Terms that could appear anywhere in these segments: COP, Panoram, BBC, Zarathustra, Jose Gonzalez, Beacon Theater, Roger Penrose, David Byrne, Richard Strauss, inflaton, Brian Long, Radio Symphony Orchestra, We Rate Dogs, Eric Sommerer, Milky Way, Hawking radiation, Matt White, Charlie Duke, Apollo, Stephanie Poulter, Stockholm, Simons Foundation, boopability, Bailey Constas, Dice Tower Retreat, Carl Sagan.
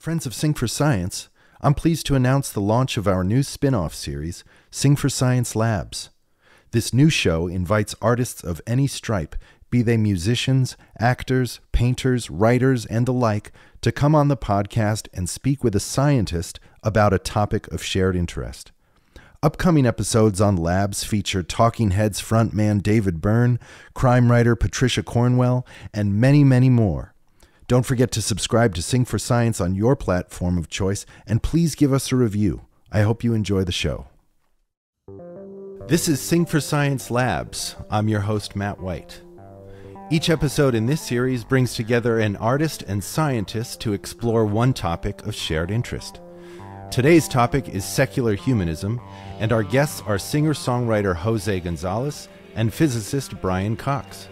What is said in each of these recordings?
Friends of Sing for Science, I'm pleased to announce the launch of our new spin-off series, Sing for Science LABS. This new show invites artists of any stripe, be they musicians, actors, painters, writers, and the like, to come on the podcast and speak with a scientist about a topic of shared interest. Upcoming episodes on LABS feature Talking Heads frontman David Byrne, crime writer Patricia Cornwell, and many, many more. Don't forget to subscribe to Sing for Science on your platform of choice, and please give us a review. I hope you enjoy the show. This is Sing for Science Labs. I'm your host, Matt White. Each episode in this series brings together an artist and scientist to explore one topic of shared interest. Today's topic is secular humanism, and our guests are singer-songwriter Jose Gonzalez and physicist Brian Cox.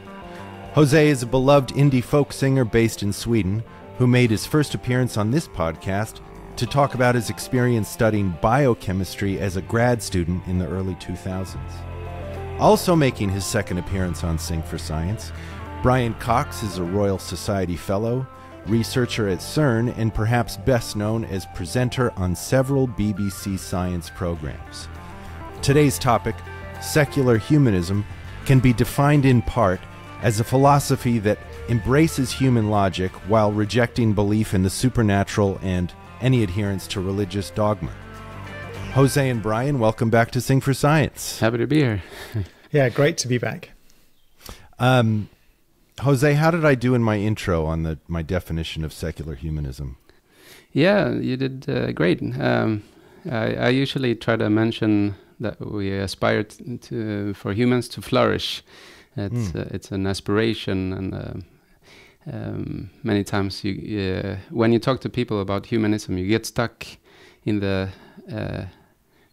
Jose is a beloved indie folk singer based in Sweden who made his first appearance on this podcast to talk about his experience studying biochemistry as a grad student in the early 2000s. Also making his second appearance on Sing for Science, Brian Cox is a Royal Society Fellow, researcher at CERN, and perhaps best known as presenter on several BBC science programs. Today's topic, secular humanism, can be defined in part as a philosophy that embraces human logic while rejecting belief in the supernatural and any adherence to religious dogma. Jose and Brian, welcome back to Sing for Science. Happy to be here. Yeah, great to be back. Jose, how did I do in my intro on my definition of secular humanism? Yeah, you did great. I usually try to mention that we aspire for humans to flourish. It's an aspiration, and many times when you talk to people about humanism, you get stuck in the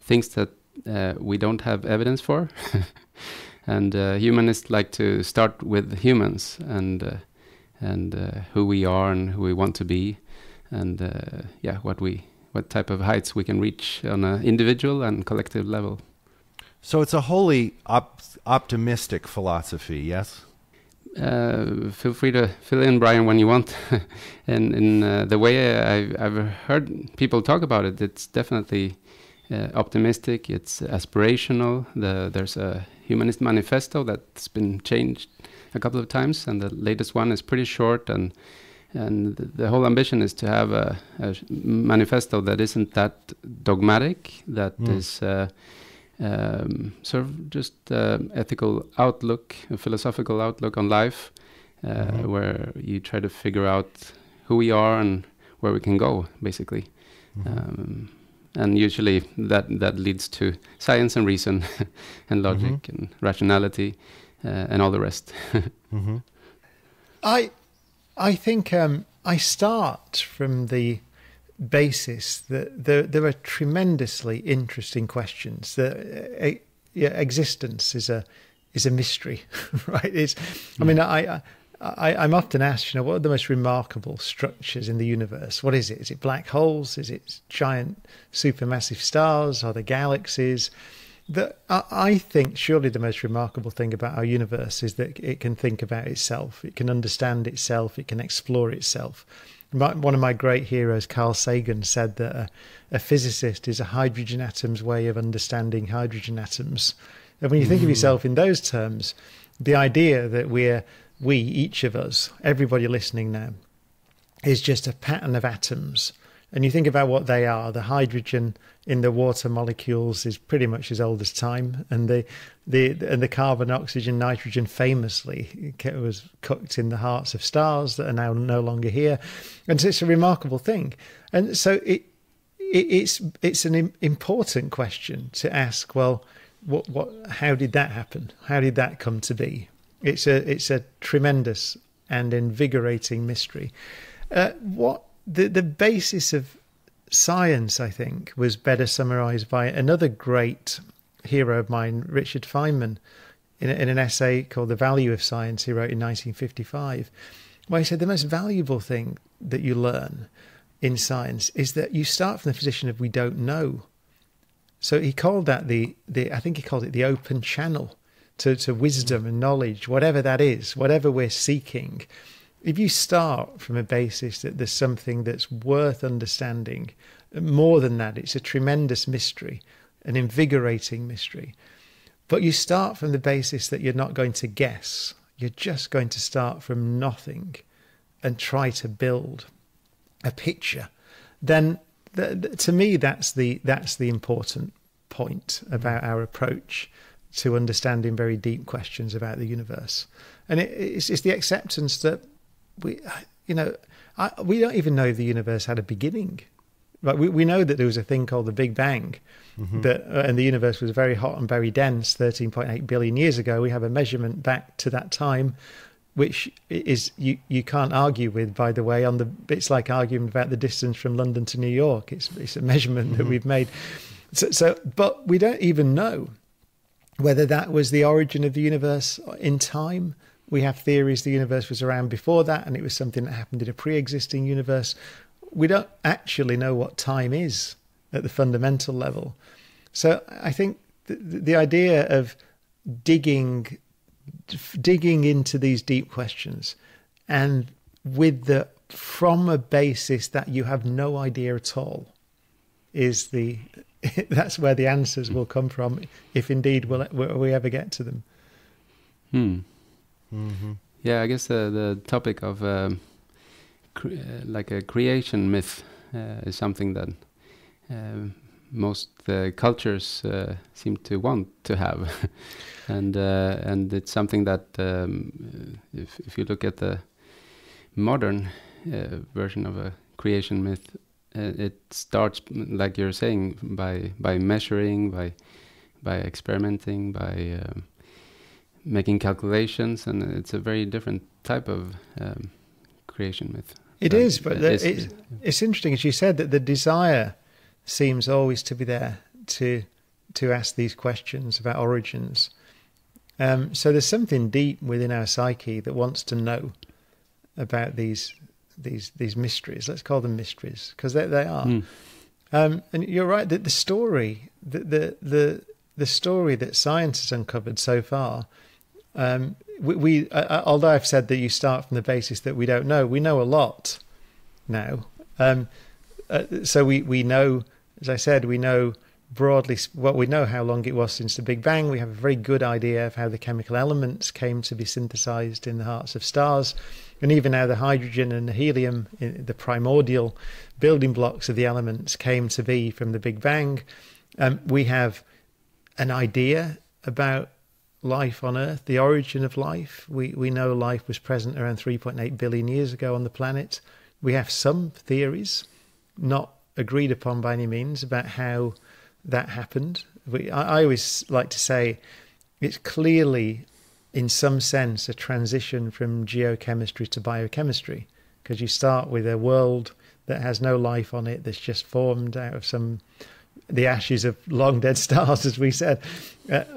things that we don't have evidence for. And humanists like to start with humans and who we are and who we want to be, and yeah, what type of heights we can reach on an individual and collective level. So it's a wholly optimistic philosophy, yes? Feel free to fill in, Brian, when you want. And in the way I've heard people talk about it, it's definitely optimistic, it's aspirational. There's a humanist manifesto that's been changed a couple of times, and the latest one is pretty short, and the whole ambition is to have a manifesto that isn't that dogmatic, that is... sort of just ethical outlook, a philosophical outlook on life, where you try to figure out who we are and where we can go, basically. And usually that leads to science and reason and logic and rationality and all the rest. I think I start from the basis that there are tremendously interesting questions. That existence is a mystery, right? I mean, I'm often asked, you know, what are the most remarkable structures in the universe? What is it? Is it black holes? Is it giant supermassive stars? Are there galaxies? I think surely the most remarkable thing about our universe is that it can think about itself. It can understand itself. It can explore itself. One of my great heroes, Carl Sagan, said that a physicist is a hydrogen atom's way of understanding hydrogen atoms. And when you think of yourself in those terms, the idea that we, each of us, everybody listening now, is just a pattern of atoms. And you think about what they are, the hydrogen in the water molecules is pretty much as old as time. And the carbon, oxygen, nitrogen famously was cooked in the hearts of stars that are now no longer here. And so it's a remarkable thing. And so it's an important question to ask, well, how did that happen? How did that come to be? It's a tremendous and invigorating mystery. The basis of science, I think, was better summarized by another great hero of mine, Richard Feynman, in an essay called The Value of Science he wrote in 1955, where he said the most valuable thing that you learn in science is that you start from the position of we don't know. So he called that I think he called it the open channel to wisdom and knowledge, whatever that is, whatever we're seeking. if you start from a basis that there's something that's worth understanding, more than that, it's a tremendous mystery, an invigorating mystery. But you start from the basis that you're not going to guess. You're just going to start from nothing and try to build a picture. Then to me, that's the important point about our approach to understanding very deep questions about the universe. And it's the acceptance that we don't even know if the universe had a beginning. Like we know that there was a thing called the Big Bang, mm-hmm. And the universe was very hot and very dense 13.8 billion years ago. We have a measurement back to that time, which is you can't argue with. By the way, it's like arguing about the distance from London to New York. It's a measurement mm-hmm. that we've made. But we don't even know whether that was the origin of the universe in time. We have theories the universe was around before that, and it was something that happened in a pre-existing universe. We don't actually know what time is at the fundamental level. So I think the idea of digging into these deep questions, and from a basis that you have no idea at all, that's where the answers will come from, if indeed we ever get to them. Hmm. Mm-hmm. Yeah, I guess the topic of like a creation myth is something that most cultures seem to want to have, and it's something that if you look at the modern version of a creation myth, it starts, like you're saying, by measuring, by experimenting, by making calculations, and it's a very different type of creation myth. It is, but it's interesting, as you said, that the desire seems always to be there to ask these questions about origins. So there's something deep within our psyche that wants to know about these mysteries. Let's call them mysteries, because they are. Mm. And you're right that the story that science has uncovered so far, although I've said that you start from the basis that we don't know, we know a lot now. So we know, as I said, we know broadly what we know, how long it was since the Big Bang. We have a very good idea of how the chemical elements came to be synthesized in the hearts of stars, and even how the hydrogen and the helium, the primordial building blocks of the elements, came to be from the Big Bang. We have an idea about life on Earth, the origin of life. We know life was present around 3.8 billion years ago on the planet. We have some theories, not agreed upon by any means, about how that happened. I always like to say it's clearly, in some sense, a transition from geochemistry to biochemistry, because you start with a world that has no life on it, that's just formed out of the ashes of long dead stars, as we said,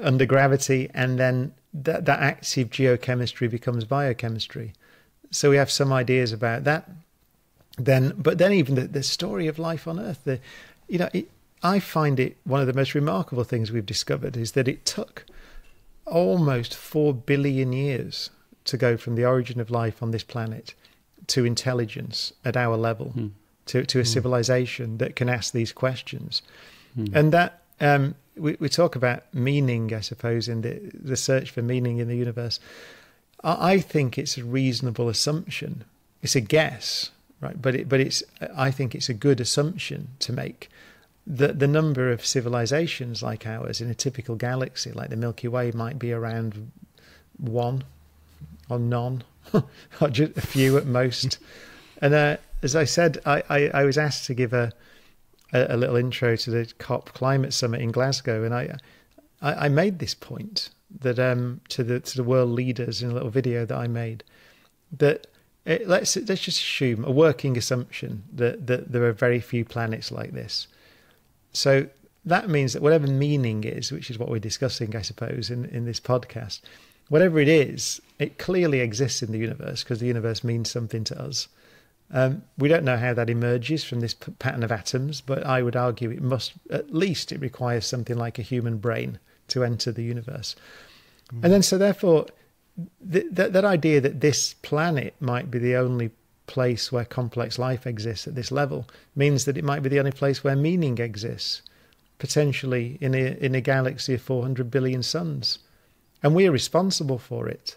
under gravity, and then that active geochemistry becomes biochemistry. So we have some ideas about that. But then even the story of life on Earth, I find it one of the most remarkable things we've discovered is that it took almost 4 billion years to go from the origin of life on this planet to intelligence at our level, to a civilization that can ask these questions. Mm. And that we talk about meaning, I suppose, in the search for meaning in the universe. I think it's a reasonable assumption. It's a guess, right? I think it's a good assumption to make. The number of civilizations like ours in a typical galaxy, like the Milky Way, might be around one or none, or just a few at most. And as I said, I was asked to give a little intro to the COP climate summit in Glasgow, and I made this point that to the world leaders in a little video that I made, that let's just assume a working assumption that there are very few planets like this. So that means that whatever meaning is, which is what we're discussing, I suppose, in this podcast, whatever it is, it clearly exists in the universe, because the universe means something to us. We don't know how that emerges from this pattern of atoms, but I would argue at least it requires something like a human brain to enter the universe. Mm. And then, so therefore, that idea that this planet might be the only place where complex life exists at this level means that it might be the only place where meaning exists, potentially in a galaxy of 400 billion suns. And we are responsible for it.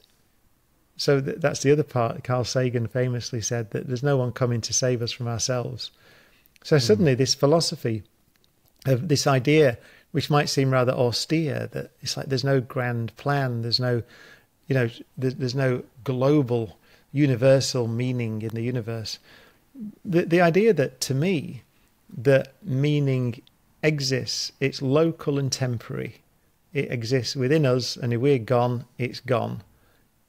So that's the other part. Carl Sagan famously said that there's no one coming to save us from ourselves. So suddenly this philosophy of this idea, which might seem rather austere, that it's like there's no grand plan, there's no, you know, there's no global universal meaning in the universe. The idea that, to me, that meaning exists, it's local and temporary. It exists within us, and if we're gone, it's gone.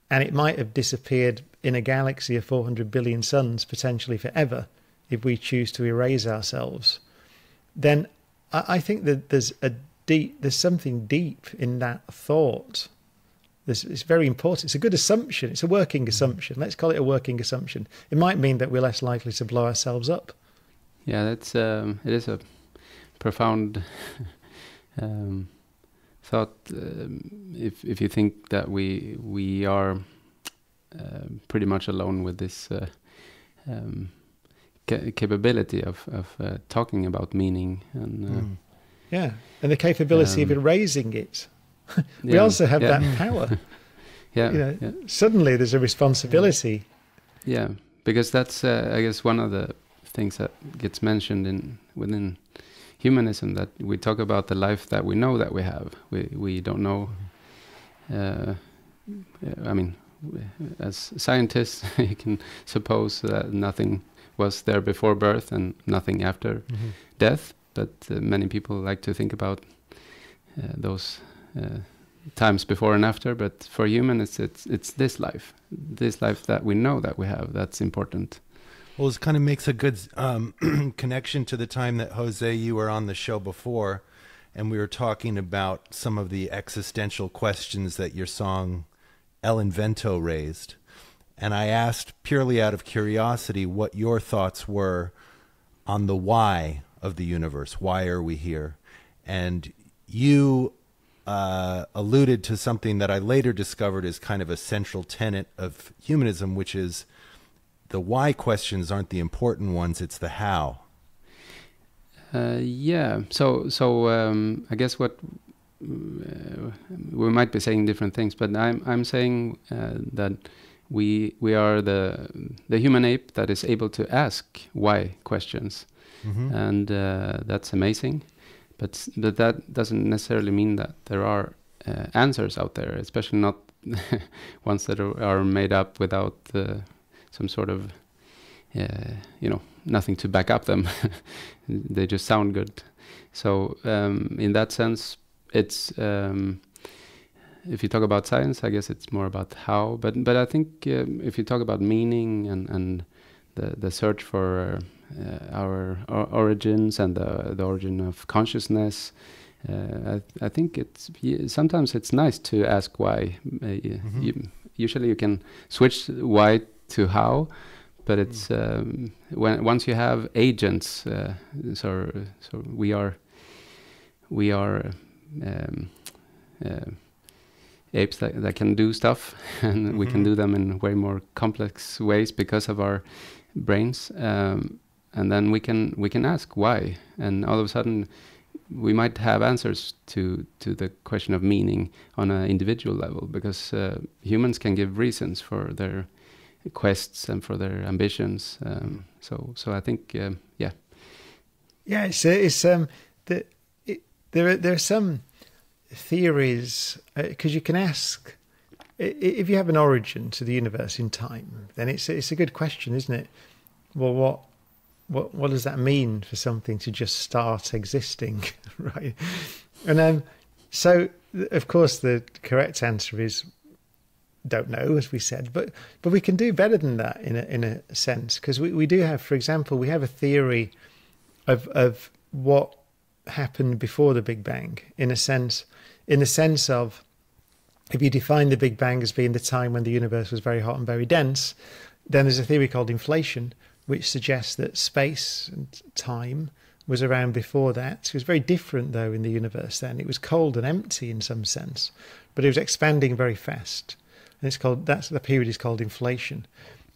And it might have disappeared in a galaxy of 400 billion suns, potentially forever, if we choose to erase ourselves. Then I think that there's something deep in that thought. It's very important. It's a good assumption. It's a working assumption. Let's call it a working assumption. It might mean that we're less likely to blow ourselves up. Yeah, that's it is a profound thought. If you think that we are pretty much alone with this capability of talking about meaning and yeah, and the capability of erasing it. We also have that power. Suddenly there's a responsibility. Yeah, because that's I guess one of the things that gets mentioned within humanism, that we talk about the life that we know that we have. We don't know. I mean, as scientists, you can suppose that nothing was there before birth and nothing after death. But many people like to think about those times before and after, but for humans, it's this life that we know that we have, that's important. Well, this kind of makes a good connection to the time that, Jose, you were on the show before, and we were talking about some of the existential questions that your song El Invento raised. And I asked, purely out of curiosity, what your thoughts were on the why of the universe. Why are we here? And you alluded to something that I later discovered is kind of a central tenet of humanism, which is the why questions aren't the important ones, it's the how. Yeah, so I guess what we might be saying different things, but I'm saying that we are the human ape that is able to ask why questions, and that's amazing. But that doesn't necessarily mean that there are answers out there, especially not ones that are made up without some sort of, you know, nothing to back up them. They just sound good. So in that sense, it's if you talk about science, I guess it's more about how. But I think if you talk about meaning and the search for our origins and the origin of consciousness, I think sometimes it's nice to ask why. Usually you can switch why to how, but it's once you have agents, so we are apes that can do stuff, and we can do them in way more complex ways because of our brains, and then we can ask why, and all of a sudden we might have answers to the question of meaning on an individual level, because humans can give reasons for their quests and for their ambitions. So I think yeah, there are some theories, because you can ask, if you have an origin to the universe in time, then it's a good question, isn't it? Well, what does that mean for something to just start existing, right? And so, of course, the correct answer is don't know, as we said. But we can do better than that in a sense, because we do have, for example, we have a theory of what happened before the Big Bang, in the sense of, if you define the Big Bang as being the time when the universe was very hot and very dense, then there's a theory called inflation, which suggests that space and time was around before that. It was very different, though, in the universe then. It was cold and empty in some sense, but it was expanding very fast. And it's called, that's the period is called inflation.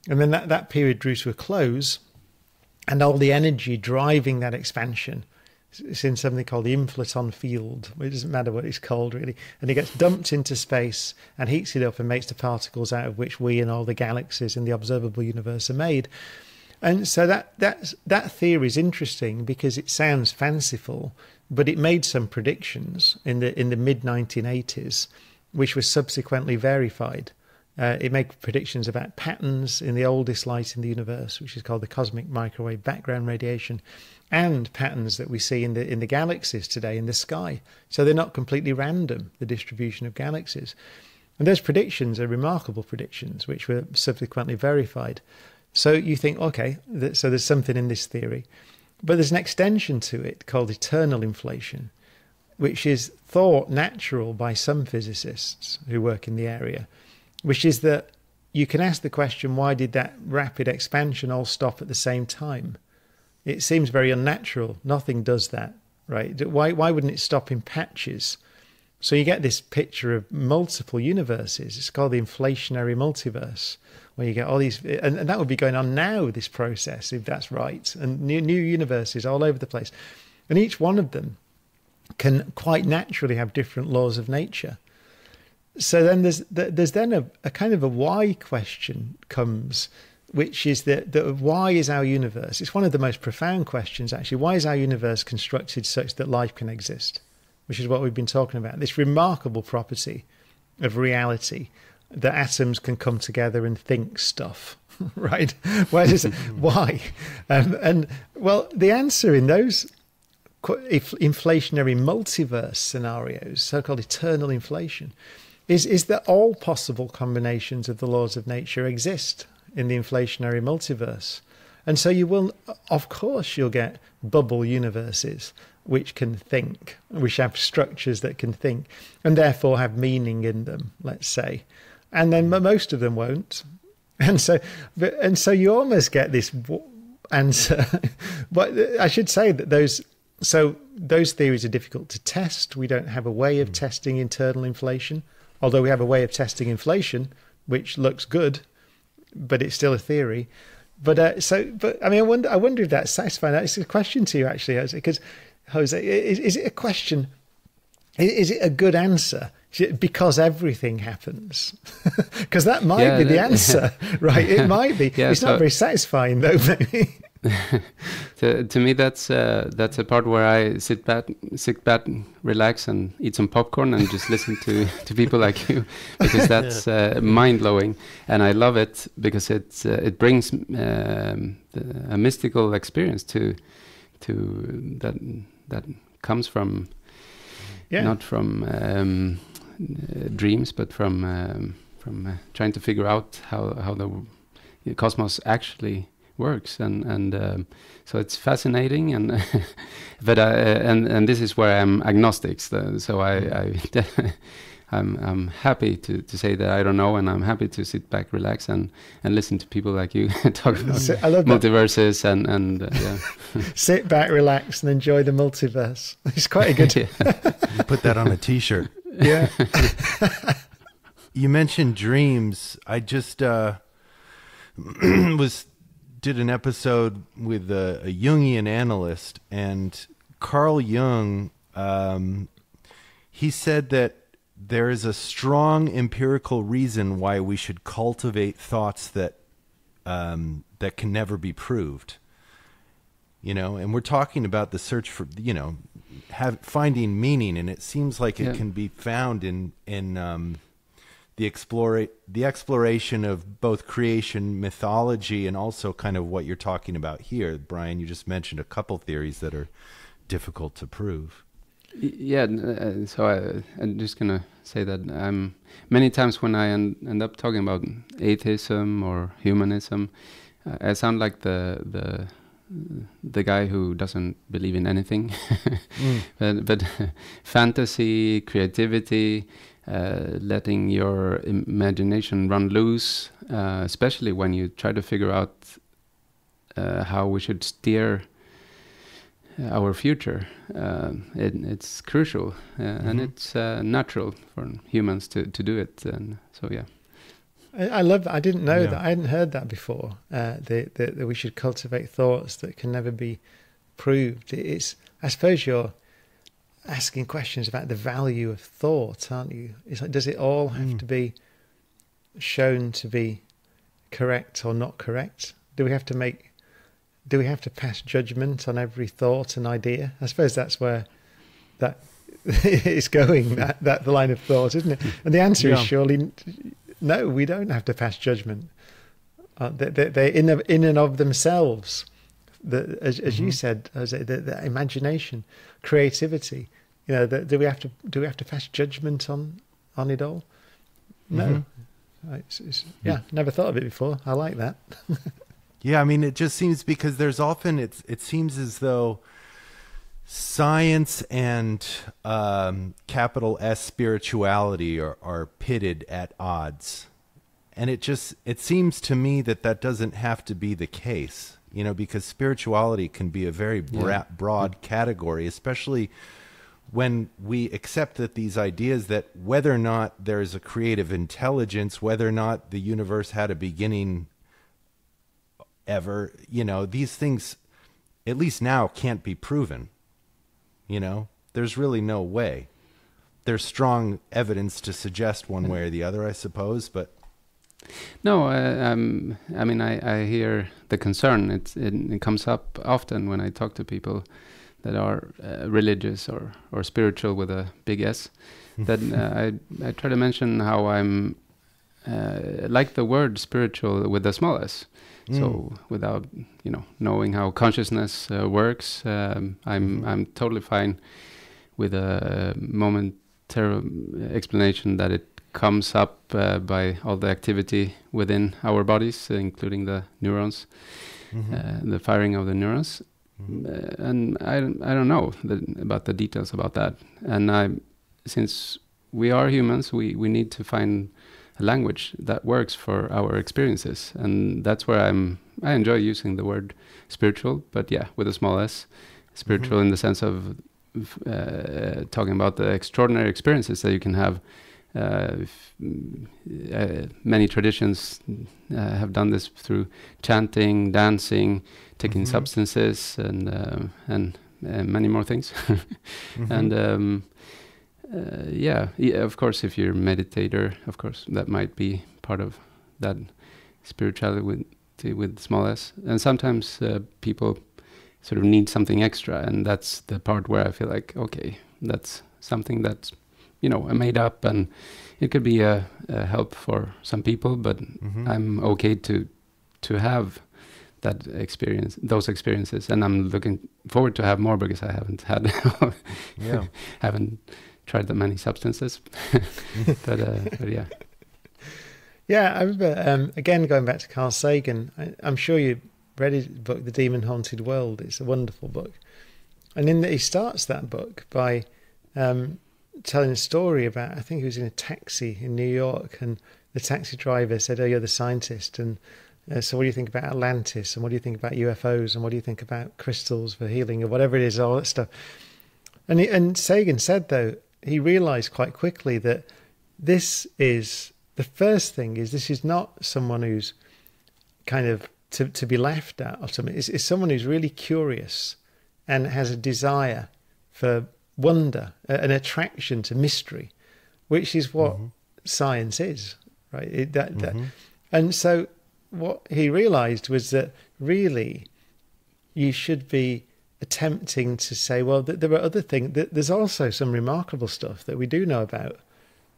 And then that period drew to a close, and all the energy driving that expansion is in something called the inflaton field. It doesn't matter what it's called, really. And it gets dumped into space and heats it up and makes the particles out of which we and all the galaxies in the observable universe are made. And so that theory is interesting because it sounds fanciful, but it made some predictions in the mid-1980s, which were subsequently verified. It made predictions about patterns in the oldest light in the universe, which is called the cosmic microwave background radiation, and patterns that we see in the galaxies today in the sky. So they're not completely random, the distribution of galaxies. And those predictions are remarkable predictions, which were subsequently verified. So you think, okay, so there's something in this theory. But there's an extension to it called eternal inflation, which is thought natural by some physicists who work in the area, which is that you can ask the question, why did that rapid expansion all stop at the same time? It seems very unnatural. Nothing does that, right? Why wouldn't it stop in patches? So you get this picture of multiple universes. It's called the inflationary multiverse, where you get all these, and that would be going on now, this process, if that's right, and new universes all over the place. And each one of them can quite naturally have different laws of nature. So then there's then a kind of a why question comes, which is that why is our universe? It's one of the most profound questions, actually. Why is our universe constructed such that life can exist? Which is what we've been talking about. This remarkable property of reality, that atoms can come together and think stuff, right? Why? And well, the answer in those inflationary multiverse scenarios, so-called eternal inflation, is that all possible combinations of the laws of nature exist in the inflationary multiverse. And so you will, of course, you'll get bubble universes which can think, which have structures that can think, and therefore have meaning in them, let's say. And then most of them won't. And so you almost get this answer. But I should say that those theories are difficult to test. We don't have a way of testing internal inflation, although we have a way of testing inflation, which looks good, but it's still a theory. But I mean, I wonder if that's satisfying. It's a question to you, actually, because Jose, is it a question? Is it a good answer? Because everything happens, because that might be the answer, right? It might be. Yeah, it's not very satisfying, though. Maybe. to me, that's a part where I sit back, relax, and eat some popcorn and just listen to people like you, because that's mind blowing, and I love it because it brings a mystical experience to that comes from not from dreams, but from trying to figure out how the cosmos actually works, and so it's fascinating, and but and this is where I'm agnostic, so I'm happy to say that I don't know, and I'm happy to sit back, relax, and listen to people like you talk about multiverses that. and sit back, relax, and enjoy the multiverse. It's quite a good put that on a t-shirt. Yeah. You mentioned dreams. I just did an episode with a Jungian analyst, and Carl Jung, he said that there is a strong empirical reason why we should cultivate thoughts that can never be proved, and we're talking about the search for, finding meaning, and it seems like it can be found in the exploration of both creation mythology and also kind of what you're talking about here. Brian, you just mentioned a couple theories that are difficult to prove. Yeah, so I'm just gonna say that many times when I end up talking about atheism or humanism, I sound like the guy who doesn't believe in anything. But fantasy, creativity, letting your imagination run loose, especially when you try to figure out how we should steer our future, it's crucial, and it's natural for humans to do it, and so I love that. I didn't know that. I hadn't heard that before. That we should cultivate thoughts that can never be proved. It's, I suppose you're asking questions about the value of thought, aren't you? It's like, does it all have to be shown to be correct or not correct? Do we have to make, do we have to pass judgment on every thought and idea? I suppose that's where that is going, that the line of thought, isn't it? And the answer is surely no, we don't have to pass judgment. They're in and of themselves. As you said, Jose, the imagination, creativity. You know, do we have to pass judgment on it all? No. Yeah, never thought of it before. I like that. Yeah, I mean, it just seems, because there's often, it seems as though science and capital S spirituality are pitted at odds, and it seems to me that doesn't have to be the case, you know, because spirituality can be a very broad category, especially when we accept that these ideas that whether or not there is a creative intelligence, whether or not the universe had a beginning ever, you know, these things, at least now, can't be proven. You know, there's really no way. There's strong evidence to suggest one way or the other, I suppose, but. No, I mean, I hear the concern. It comes up often when I talk to people that are religious or spiritual with a big S. That I try to mention how I'm like the word spiritual with a small s. So without knowing how consciousness works, I'm totally fine with a momentary explanation that it comes up by all the activity within our bodies, including the neurons, the firing of the neurons. And I don't know about the details about that. And since we are humans, we need to find a language that works for our experiences. And that's where I enjoy using the word spiritual, but yeah, with a small s, spiritual in the sense of talking about the extraordinary experiences that you can have. Many traditions have done this through chanting, dancing, taking substances, and many more things. And yeah, of course, if you're a meditator, of course, that might be part of that spirituality with small s. And sometimes people sort of need something extra, and that's the part where I feel like, okay, that's something that's, you know, made up, and it could be a help for some people, but I'm okay to have that experience, those experiences, and I'm looking forward to have more, because I haven't had, haven't tried that many substances, but yeah. Yeah, I remember, again, going back to Carl Sagan, I'm sure you read his book, The Demon Haunted World. It's a wonderful book. And in that, he starts that book by, telling a story about, I think he was in a taxi in New York, and the taxi driver said, "Oh, you're the scientist, and so what do you think about Atlantis, and what do you think about UFOs, and what do you think about crystals for healing, or whatever it is, all that stuff?" And Sagan said, though, he realized quite quickly that this is, the first thing is, this is not someone who's kind of to be laughed at or something. It's someone who's really curious and has a desire for wonder, an attraction to mystery, which is what science is, right? And so what he realized was that really you should be attempting to say, well, there are other things, there's also some remarkable stuff that we do know about,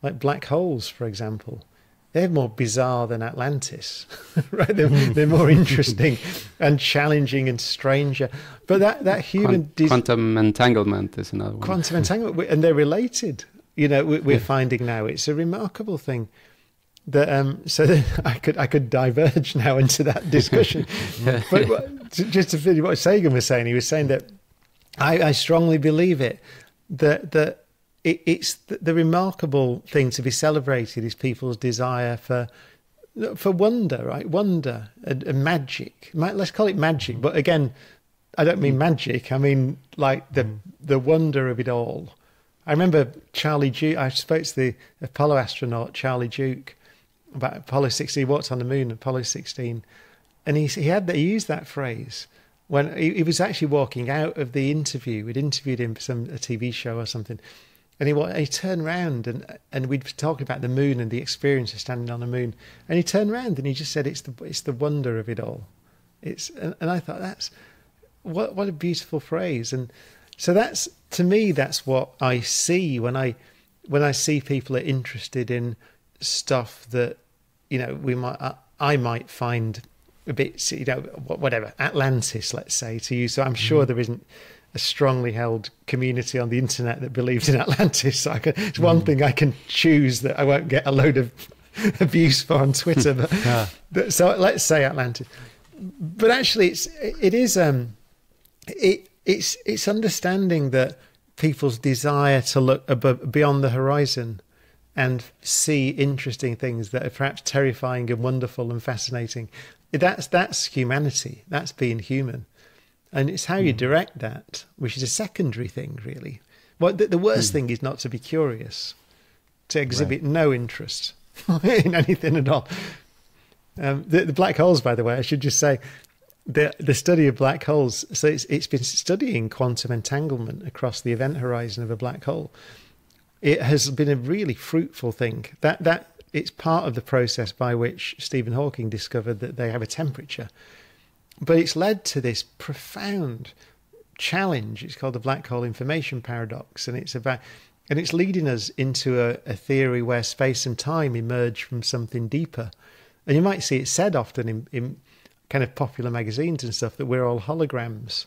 like black holes, for example. They're more bizarre than Atlantis, right? They're more interesting and challenging and stranger. But that human... Quantum entanglement is another one. Quantum entanglement, and they're related. You know, we're finding now. It's a remarkable thing. That, so that I could diverge now into that discussion. But just to finish what Sagan was saying, he was saying that I strongly believe it, that it's the remarkable thing to be celebrated is people's desire for wonder, right? Wonder and magic. Let's call it magic, but again, I don't mean magic. I mean like the wonder of it all. I remember Charlie Duke. I spoke to the Apollo astronaut Charlie Duke about Apollo 16, what's on the moon, Apollo 16. And he used that phrase when he was actually walking out of the interview. We'd interviewed him for a TV show or something. And he turned round, and we'd talk about the moon and the experience of standing on the moon. And he turned round and he just said, it's the wonder of it all. And I thought, that's what a beautiful phrase. And so that's, to me, that's what I see when I see people are interested in stuff that, you know, I might find a bit, you know, whatever, Atlantis, let's say, to you. So I'm sure there isn't a strongly held community on the internet that believes in Atlantis. So it's one thing I can choose that I won't get a load of abuse for on Twitter. But, but so let's say Atlantis. But actually, it's understanding that people's desire to look above, beyond the horizon, and see interesting things that are perhaps terrifying and wonderful and fascinating. That's humanity. That's being human. And it's how you direct that, which is a secondary thing, really. Well, the worst thing is not to be curious, to exhibit no interest in anything at all. The black holes, by the way, I should just say, the study of black holes, so it's been studying quantum entanglement across the event horizon of a black hole. It has been a really fruitful thing. That it's part of the process by which Stephen Hawking discovered that they have a temperature. But it's led to this profound challenge. It's called the black hole information paradox, and it's leading us into a theory where space and time emerge from something deeper. And you might see it said often in kind of popular magazines and stuff that we're all holograms.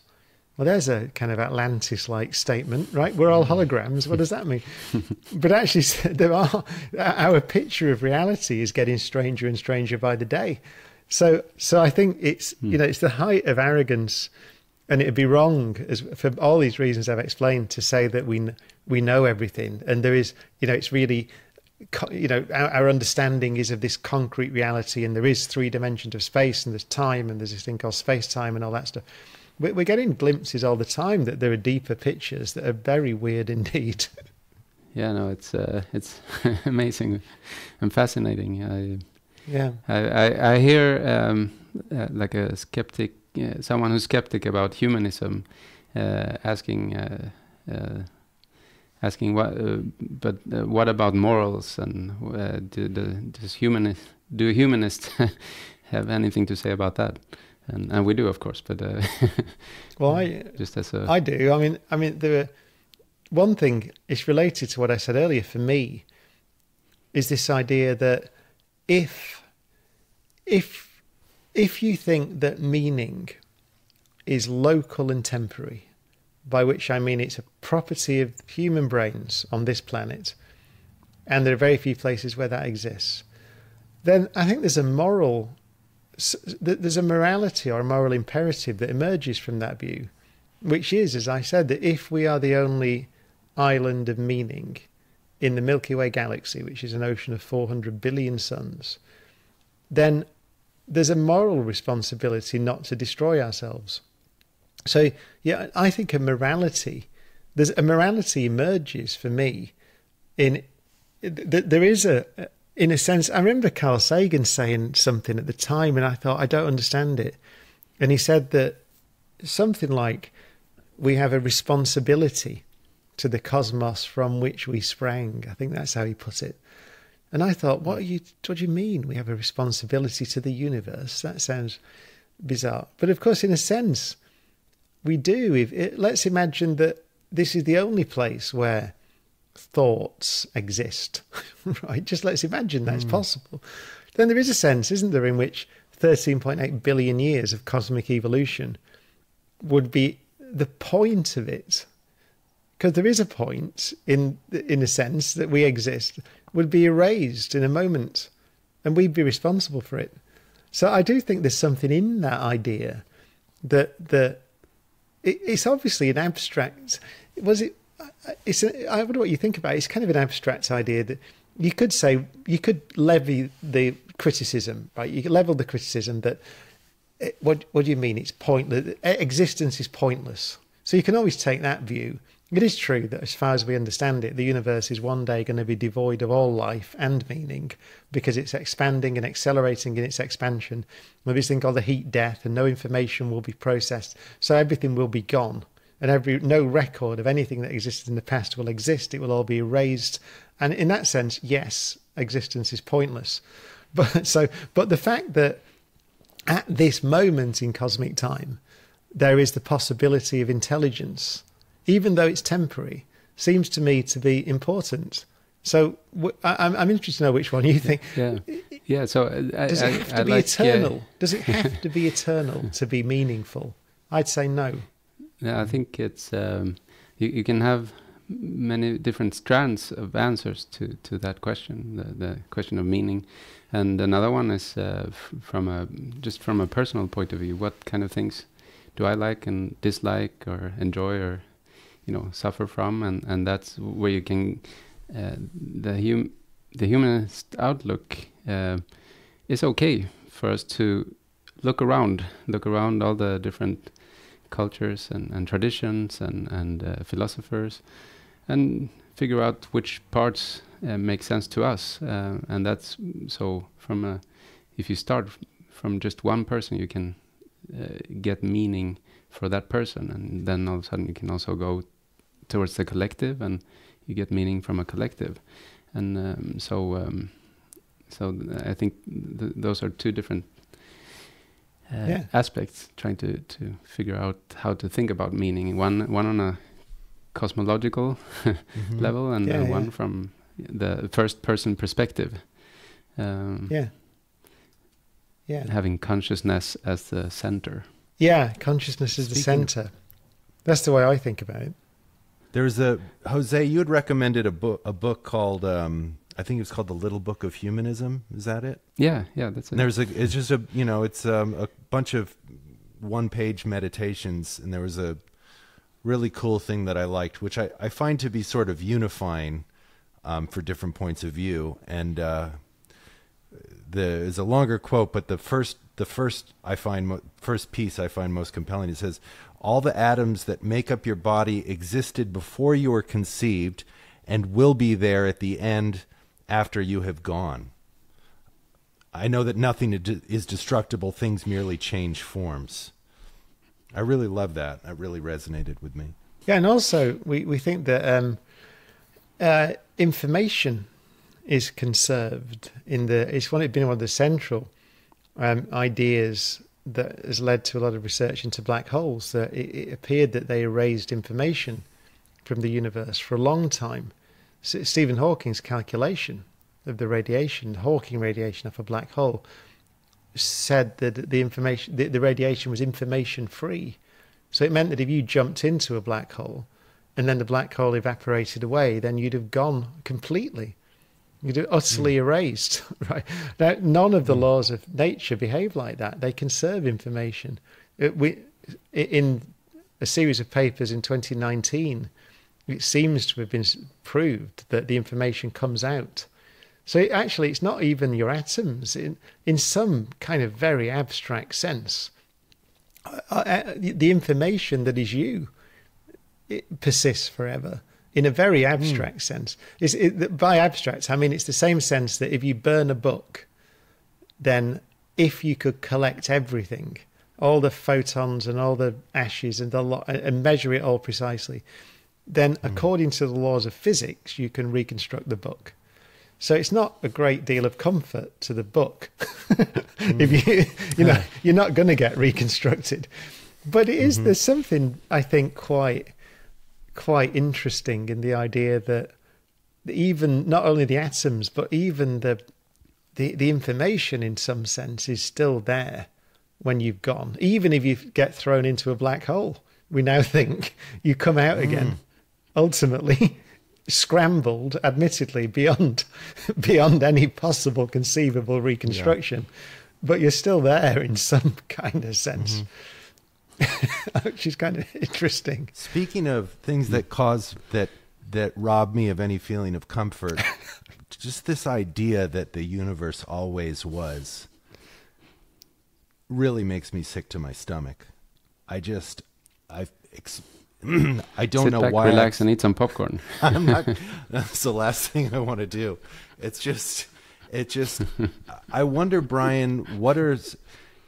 Well, there's a kind of Atlantis-like statement, right? We're all holograms. What does that mean? But actually, our picture of reality is getting stranger and stranger by the day. So I think it's you know, it's the height of arrogance, and it'd be wrong, as for all these reasons I've explained, to say that we know everything, and there is, you know, it's really, you know, our understanding is of this concrete reality, and there is 3 dimensions of space, and there's time, and there's this thing called space-time, and all that stuff. We're getting glimpses all the time that there are deeper pictures that are very weird indeed. Yeah, no, it's amazing and fascinating. I hear like a skeptic, someone who's skeptic about humanism, asking what, but what about morals, and do humanists have anything to say about that? And we do, of course, but well, I do. I mean, there are, one thing is related to what I said earlier. For me, is this idea that if you think that meaning is local and temporary, by which I mean it's a property of human brains on this planet, and there are very few places where that exists, then I think there's a morality or a moral imperative that emerges from that view, which is, as I said, that if we are the only island of meaning in the Milky Way galaxy, which is an ocean of 400 billion suns, then there's a moral responsibility not to destroy ourselves. So, yeah, I think a morality emerges for me in that there is in a sense. I remember Carl Sagan saying something at the time, and I thought, I don't understand it. And he said that something like, we have a responsibility to the cosmos from which we sprang. I think that's how he put it. And I thought, what do you mean we have a responsibility to the universe? That sounds bizarre. But of course, in a sense, we do. Let's imagine that this is the only place where thoughts exist, right? Just let's imagine that's possible. Then there is a sense, isn't there, in which 13.8 billion years of cosmic evolution would be the point of it. Because there is a point, in a sense, that we exist, would be erased in a moment, and we'd be responsible for it. So I do think there's something in that idea that it's obviously an abstract. I wonder what you think about it. It's kind of an abstract idea that you could say, you could levy the criticism, right? You could level the criticism that what do you mean? It's pointless. Existence is pointless. So you can always take that view. It is true that, as far as we understand it, the universe is one day going to be devoid of all life and meaning, because it's expanding and accelerating in its expansion. There'll be this thing called the heat death, and no information will be processed, so everything will be gone, and no record of anything that existed in the past will exist. It will all be erased, and in that sense, yes, existence is pointless. But the fact that at this moment in cosmic time, there is the possibility of intelligence, even though it's temporary, seems to me to be important. So I'm interested to know which one you think. Yeah, yeah. So does it have to be eternal? Yeah. Does it have to be eternal to be meaningful? I'd say no. Yeah, I think it's you can have many different strands of answers to that question, the question of meaning, and another one is from a personal point of view. What kind of things do I like and dislike, or enjoy, or suffer from? And that's where you can the humanist outlook is okay for us to look around all the different cultures and traditions and philosophers, and figure out which parts make sense to us. And that's so if you start from just one person, you can get meaning for that person, and then all of a sudden you can also go towards the collective, and you get meaning from a collective. And so I think those are two different aspects, trying to figure out how to think about meaning. One on a cosmological level, and one from the first person perspective. Having consciousness as the center. Yeah, consciousness is the center. That's the way I think about it. There's Jose, you had recommended a book called, I think it was called The Little Book of Humanism. Is that it? Yeah, yeah, that's it. And there's it's just a bunch of one-page meditations, and there was a really cool thing that I liked, which I find to be sort of unifying for different points of view. And there's a longer quote, but the first piece I find most compelling. It says, "All the atoms that make up your body existed before you were conceived, and will be there at the end after you have gone. I know that nothing is destructible; things merely change forms." I really love that. That really resonated with me. Yeah, and also we think that information is conserved in the. It's been one of the central ideas that has led to a lot of research into black holes, that it appeared that they erased information from the universe for a long time. So Stephen Hawking's calculation of the radiation, the Hawking radiation of a black hole, said that the radiation was information free. So it meant that if you jumped into a black hole and then the black hole evaporated away, then you'd have gone completely. You'd be utterly erased, right? Now, none of the laws of nature behave like that. They conserve information. In a series of papers in 2019, it seems to have been proved that the information comes out. So actually, it's not even your atoms. In some kind of very abstract sense, the information that is you, it persists forever. In a very abstract sense. By abstract, I mean it's the same sense that if you burn a book, then if you could collect everything, all the photons and all the ashes and the lot, and measure it all precisely, then according to the laws of physics, you can reconstruct the book. So it's not a great deal of comfort to the book. If you're not going to get reconstructed. But it is, there's something, I think, quite interesting in the idea that even not only the atoms, but even the information in some sense is still there when you've gone. Even if you get thrown into a black hole, we now think you come out again, ultimately scrambled, admittedly beyond any possible conceivable reconstruction, but you're still there in some kind of sense. She's kind of interesting. Speaking of things that that rob me of any feeling of comfort, just this idea that the universe always was really makes me sick to my stomach. I just, I've ex I don't know why. Relax and eat some popcorn. I'm not, that's the last thing I want to do. It just I wonder, Brian, what is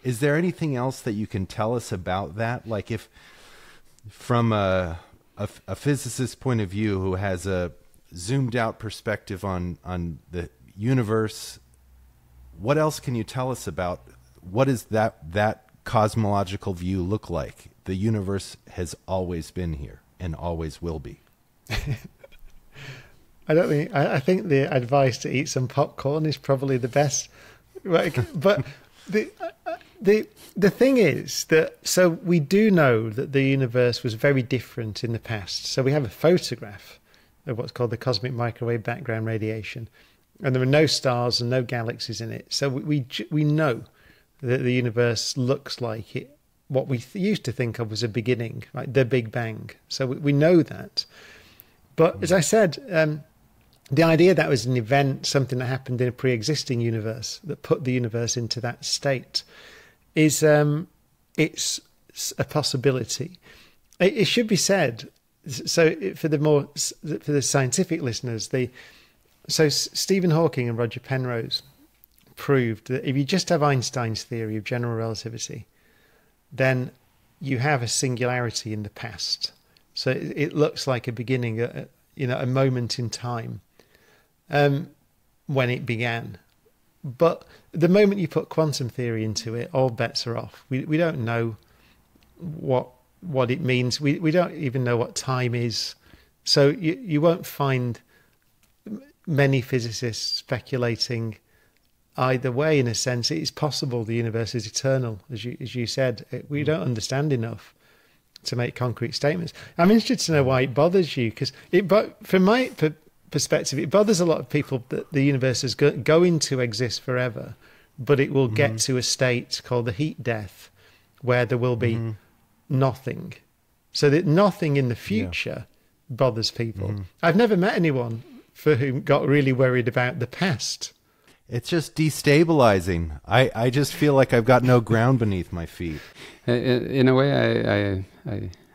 there anything else that you can tell us about that? Like, if from a physicist's point of view who has a zoomed out perspective on the universe, what else can you tell us about what is that cosmological view look like? The universe has always been here and always will be. I think the advice to eat some popcorn is probably the best. Right? But the thing is that, so we do know that the universe was very different in the past. So we have a photograph of what's called the cosmic microwave background radiation, and there were no stars and no galaxies in it. So we know that the universe looks like it, what we used to think of as a beginning, like the Big Bang. So we know that. But as I said, the idea that was an event, something that happened in a pre-existing universe that put the universe into that state, is it's a possibility. It should be said. So for the scientific listeners, so Stephen Hawking and Roger Penrose proved that if you just have Einstein's theory of general relativity, then you have a singularity in the past. So it looks like a beginning, a moment in time when it began. But the moment you put quantum theory into it, all bets are off. We don't know what it means. We don't even know what time is. So you won't find many physicists speculating either way. In a sense, it's possible the universe is eternal, as you said. We don't understand enough to make concrete statements. I'm interested to know why it bothers you, because from my perspective, it bothers a lot of people that the universe is going to exist forever, but it will get to a state called the heat death, where there will be nothing. So that nothing in the future bothers people. I've never met anyone for whom got really worried about the past. It's just destabilizing. I just feel like I've got no ground beneath my feet. In a way,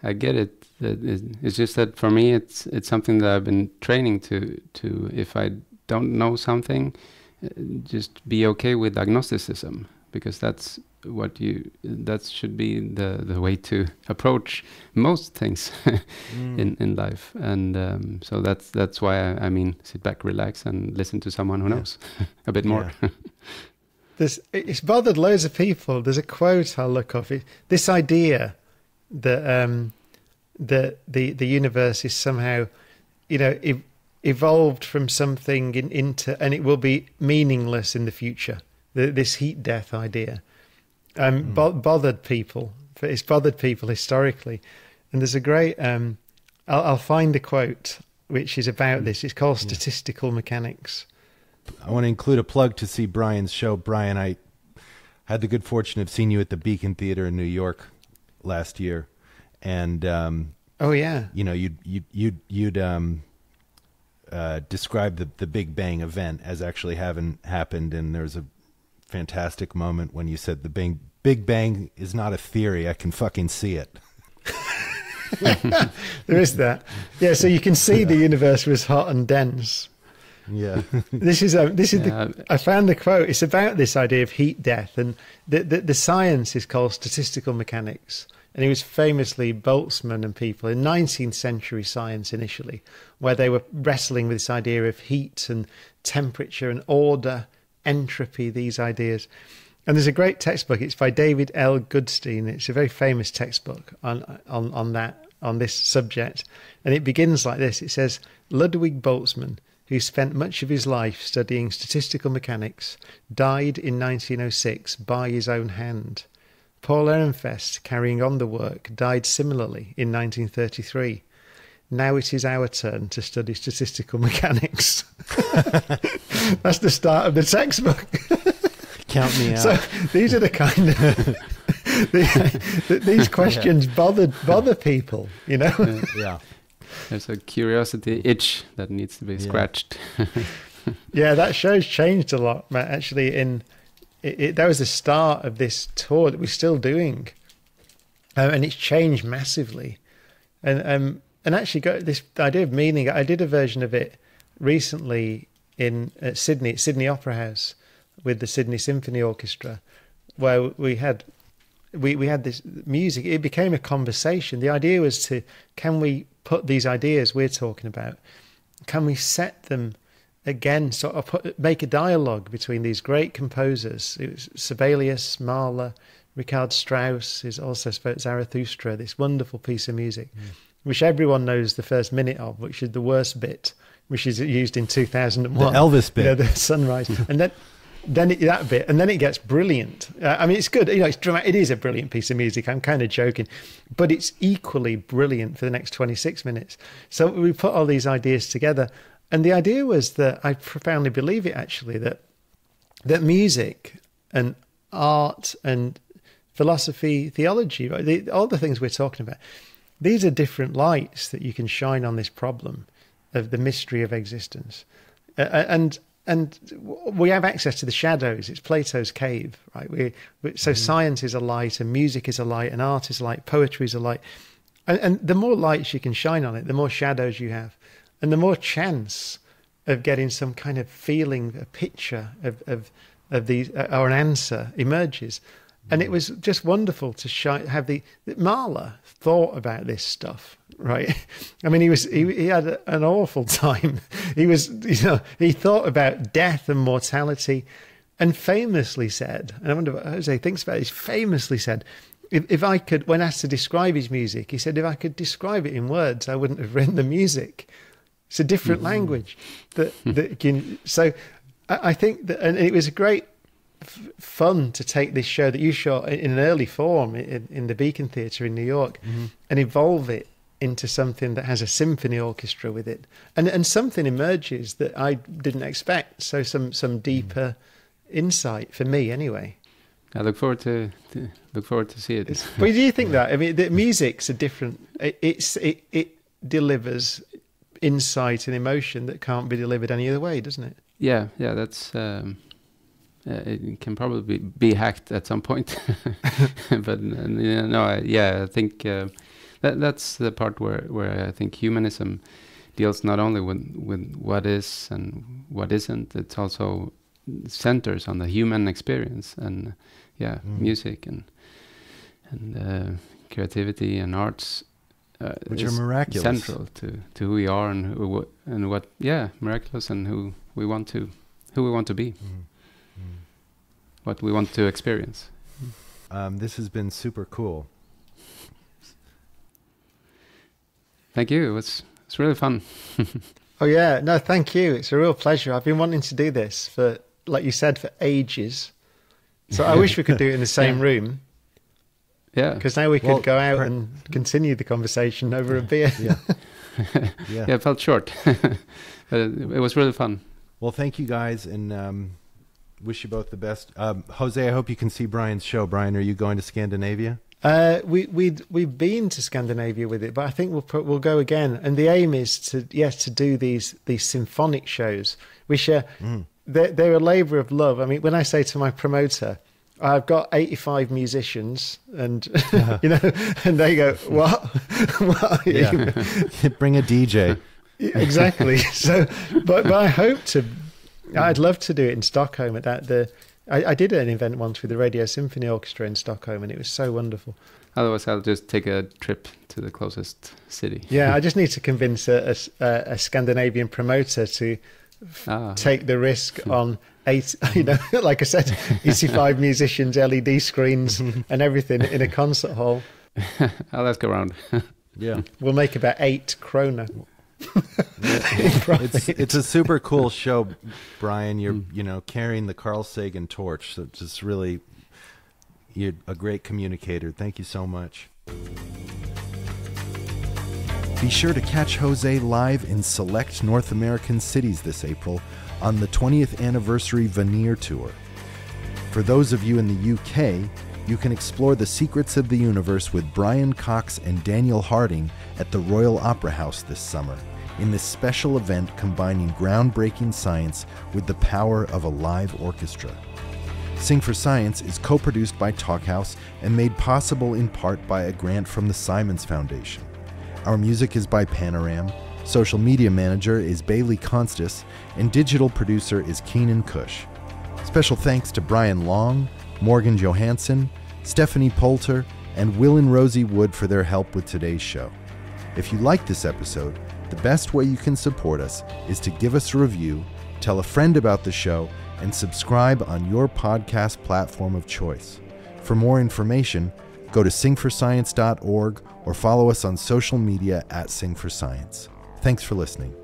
I get it. It's just that for me, it's something that I've been training to. If I don't know something, just be okay with agnosticism, because that's that should be the way to approach most things in life. And so that's why I mean, sit back, relax, and listen to someone who knows a bit more. It's bothered loads of people. There's a quote I'll look up. This idea that the universe is somehow, evolved from something and it will be meaningless in the future. This heat death idea. Bothered people. It's bothered people historically, and there's a great. I'll find a quote which is about this. It's called statistical mechanics. I want to include a plug to see Brian's show. Brian, I had the good fortune of seeing you at the Beacon Theater in New York last year, and you'd describe the Big Bang event as actually having happened, and there's a fantastic moment when you said the Big Bang is not a theory. I can fucking see it. There is that. Yeah, so you can see the universe was hot and dense. Yeah. I found the quote. It's about this idea of heat death, and the science is called statistical mechanics. And it was famously Boltzmann and people in 19th century science initially, where they were wrestling with this idea of heat and temperature and order, entropy, these ideas. And there's a great textbook. It's by David L. Goodstein. It's a very famous textbook on this subject. And it begins like this. It says, Ludwig Boltzmann, who spent much of his life studying statistical mechanics, died in 1906 by his own hand. Paul Ehrenfest, carrying on the work, died similarly in 1933. Now it is our turn to study statistical mechanics. That's the start of the textbook. Count me out. So these are the kind of these questions bother people, you know. Yeah, there's a curiosity itch that needs to be scratched. Yeah, that show's changed a lot. Actually, that was the start of this tour that we're still doing, and it's changed massively. And actually got this idea of meaning. I did a version of it recently in Sydney, at Sydney Opera House, with the Sydney Symphony Orchestra, where we had this music. It became a conversation. The idea was to, can we put these ideas we're talking about, can we set them again, sort of make a dialogue between these great composers? It was Sibelius, Mahler, Richard Strauss is also spoke Zarathustra, this wonderful piece of music, which everyone knows the first minute of, which is the worst bit, which is used in 2001. The Elvis bit. You know, the sunrise. And then it, that bit, and then it gets brilliant. I mean, it's good. You know, it's dramatic. It is a brilliant piece of music. I'm kind of joking, but it's equally brilliant for the next 26 minutes. So we put all these ideas together. And the idea was that, I profoundly believe it actually, that music and art and philosophy, theology, right, all the things we're talking about, these are different lights that you can shine on this problem of the mystery of existence. And we have access to the shadows. It's Plato's cave, right? So science is a light, and music is a light, and art is a light, poetry is a light. And the more lights you can shine on it, the more shadows you have, and the more chance of getting some kind of feeling, a picture of these, or an answer emerges. And it was just wonderful to have Mahler thought about this stuff, right? I mean, he had an awful time. He thought about death and mortality, and famously said, and I wonder what Jose thinks about this, famously said, if I could, when asked to describe his music, he said, if I could describe it in words, I wouldn't have written the music. It's a different language. So I think that, and it was a great, fun to take this show that you shot in an early form in the Beacon Theater in New York and evolve it into something that has a symphony orchestra with it, and something emerges that I didn't expect, so some deeper insight for me anyway. I look forward to see it. But do you think that, I mean, the music's a different, it delivers insight and emotion that can't be delivered any other way, doesn't it? Yeah that's it can probably be hacked at some point, but I think that's the part where I think humanism deals not only with what is and what isn't. It's also centers on the human experience, and music and creativity and arts, which are miraculous, central to who we are and who we want to be. What we want to experience. This has been super cool. Thank you. It's really fun. Oh yeah, no, thank you. It's a real pleasure. I've been wanting to do this for, like you said, for ages. So I wish we could do it in the same room. Yeah, because now we could go out and continue the conversation over a beer. Yeah, it felt short, but it was really fun. Well, thank you guys, and wish you both the best. Jose, I hope you can see Brian's show. Brian, are you going to Scandinavia? We've been to Scandinavia with it, but I think we'll go again. And the aim is to do these symphonic shows, which are they're a labour of love. I mean, when I say to my promoter, I've got 85 musicians, and and they go, "What? What are you?" Bring a DJ. Exactly. So, but I hope to. I'd love to do it in Stockholm. At that, I did an event once with the Radio Symphony Orchestra in Stockholm, and it was so wonderful. Otherwise, I'll just take a trip to the closest city. Yeah, I just need to convince a Scandinavian promoter to take the risk on 8. You know, like I said, 85 musicians, LED screens, and everything in a concert hall. I'll ask around. Yeah, we'll make about 8 kroner. It's a super cool show, Brian. You're carrying the Carl Sagan torch, so just really, you're a great communicator. Thank you so much. Be sure to catch Jose live in select North American cities this April on the 20th anniversary Veneer tour. For those of you in the UK, you can explore the secrets of the universe with Brian Cox and Daniel Harding at the Royal Opera House this summer, in this special event combining groundbreaking science with the power of a live orchestra. Sing for Science is co-produced by Talkhouse and made possible in part by a grant from the Simons Foundation. Our music is by Panoram, social media manager is Bailey Constas, and digital producer is Keenan Cush. Special thanks to Brian Long, Morgan Johansson, Stephanie Poulter, and Will and Rosie Wood for their help with today's show. If you like this episode, the best way you can support us is to give us a review, tell a friend about the show, and subscribe on your podcast platform of choice. For more information, go to singforscience.org or follow us on social media at Sing for Science. Thanks for listening.